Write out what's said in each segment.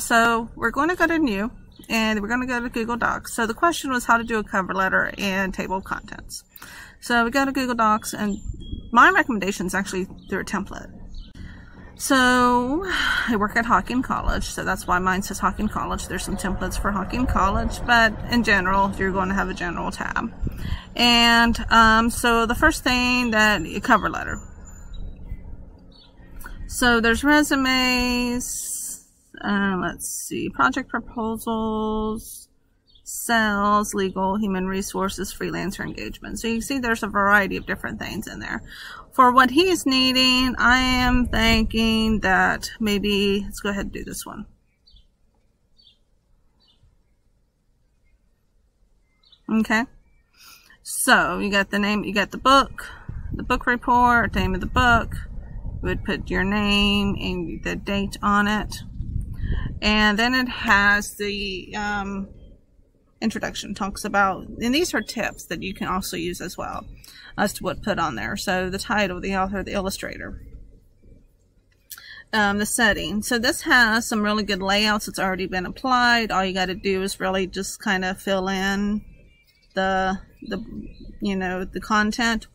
So we're going to go to New, and we're going to go to Google Docs. So the question was how to do a cover letter and table of contents. So we go to Google Docs, and my recommendation is actually through a template. So I work at Hocking College, so that's why mine says Hocking College. There's some templates for Hocking College, but in general, you're going to have a general tab. And so the first thing that a cover letter. So there's resumes, let's see, project proposals, sales, legal, human resources, freelancer engagement. So you can see there's a variety of different things in there. For what he's needing, I am thinking that maybe, let's go ahead and do this one. Okay. So you got the name, you got the book report, name of the book. You would put your name and the date on it. And then it has the introduction, talks about, and these are tips that you can also use as well as to what put on there. So the title, the author, the illustrator, the setting. So this has some really good layouts. It's already been applied. All you got to do is really just kind of fill in the content,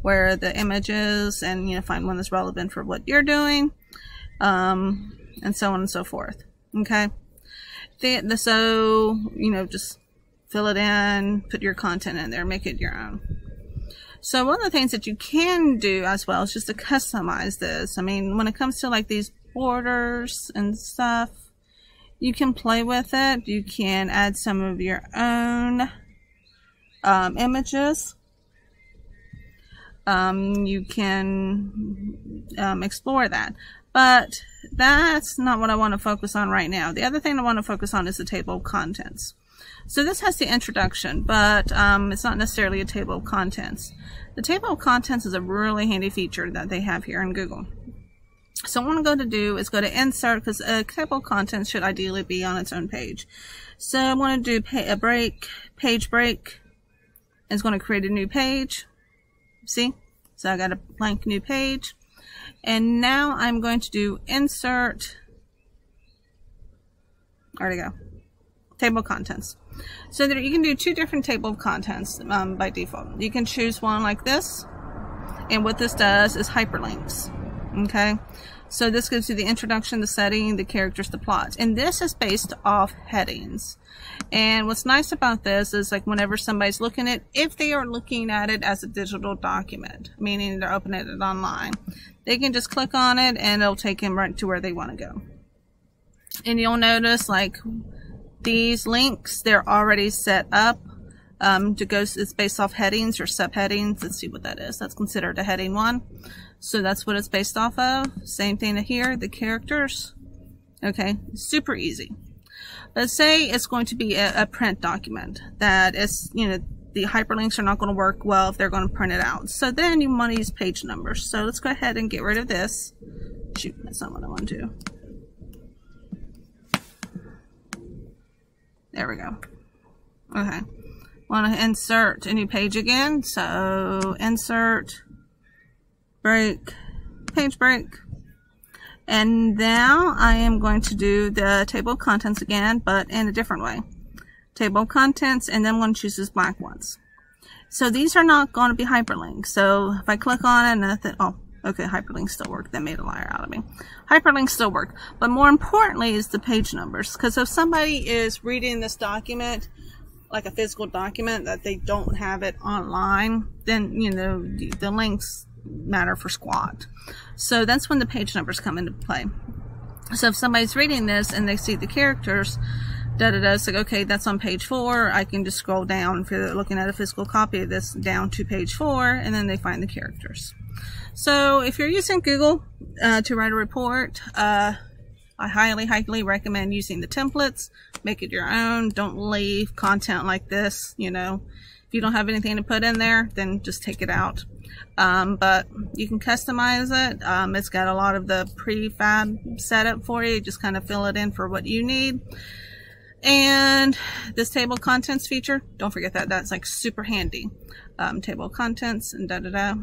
where the images, and find one that's relevant for what you're doing, and so on and so forth. Okay, so just fill it in, put your content in there, make it your own. So one of the things that you can do as well is just to customize this. I mean, when it comes to like these borders and stuff, you can play with it. You can add some of your own images. You can explore that. But that's not what I want to focus on right now. The other thing I want to focus on is the table of contents. So this has the introduction, but it's not necessarily a table of contents. The table of contents is a really handy feature that they have here in Google. So what I'm going to do is go to insert, because a table of contents should ideally be on its own page. So I want to do page break. It's going to create a new page. See? So I got a blank new page. And now I'm going to do insert. There we go. Table of contents. So there you can do two different table of contents by default. You can choose one like this. And what this does is hyperlinks. Okay. So this gives you the introduction, the setting, the characters, the plot. And this is based off headings. And what's nice about this is, like, whenever somebody's looking at, if they are looking at it as a digital document, meaning they're opening it online, they can just click on it and it'll take them right to where they want to go. And you'll notice, like, these links, they're already set up to go. It's based off headings or subheadings. Let's see what that is. That's considered a heading one. So that's what it's based off of. Same thing here, the characters. Okay, super easy. Let's say it's going to be a print document that is, the hyperlinks are not going to work well if they're going to print it out. So then you want to use page numbers. So let's go ahead and get rid of this. Shoot, that's not what I want to do. There we go. Okay. Want to insert a new page again. So insert, break, page break. And now I am going to do the table of contents again, but in a different way. Table of contents, and then I'm going to choose these black ones. So these are not going to be hyperlinked. So if I click on it and I think, oh, okay, hyperlinks still work. That made a liar out of me. Hyperlinks still work. But more importantly is the page numbers. Because if somebody is reading this document, like a physical document, that they don't have it online, then, the links matter for squat. So that's when the page numbers come into play. So if somebody's reading this and they see the characters, it's like, okay, that's on page 4. I can just scroll down, if you're looking at a physical copy of this, down to page 4, and then they find the characters. So if you're using Google to write a report, I highly, highly recommend using the templates. Make it your own. Don't leave content like this. If you don't have anything to put in there, then just take it out. But you can customize it. It's got a lot of the prefab set up for you. Just kind of fill it in for what you need. And this table of contents feature, don't forget that. That's like super handy. Table of contents and da-da-da.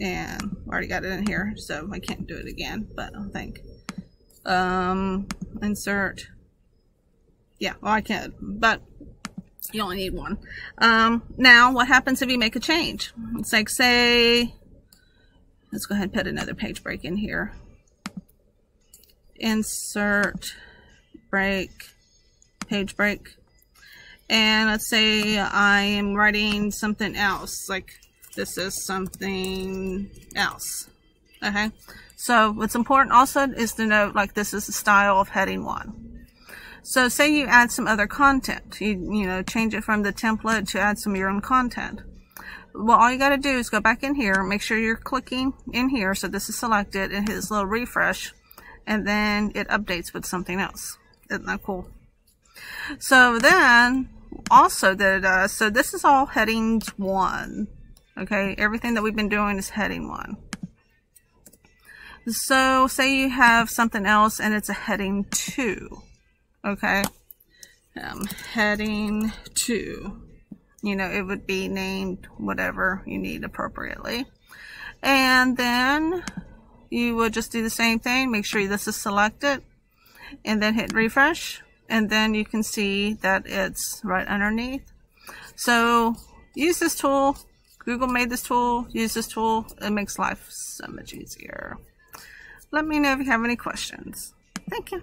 And I already got it in here, so I can't do it again, but I think. Insert Yeah, well, I could, but you only need one. Now, what happens if you make a change? It's like, say, let's go ahead and put another page break in here. Insert break, page break. And let's say I am writing something else, like this is something else. Okay, so what's important also is to note, like, this is the style of heading one. So say you add some other content, you know, change it from the template to add some of your own content. Well, all you got to do is go back in here, make sure you're clicking in here, so this is selected, and hit this little refresh, and then it updates with something else. Isn't that cool? So then, also that it does, so this is all headings one. Okay, everything that we've been doing is heading one. So say you have something else and it's a heading two. Okay, heading two, you know, it would be named whatever you need appropriately. And then you would just do the same thing, make sure this is selected, and then hit refresh, and then you can see that it's right underneath. So use this tool. Google made this tool. Use this tool. It makes life so much easier. Let me know if you have any questions. Thank you.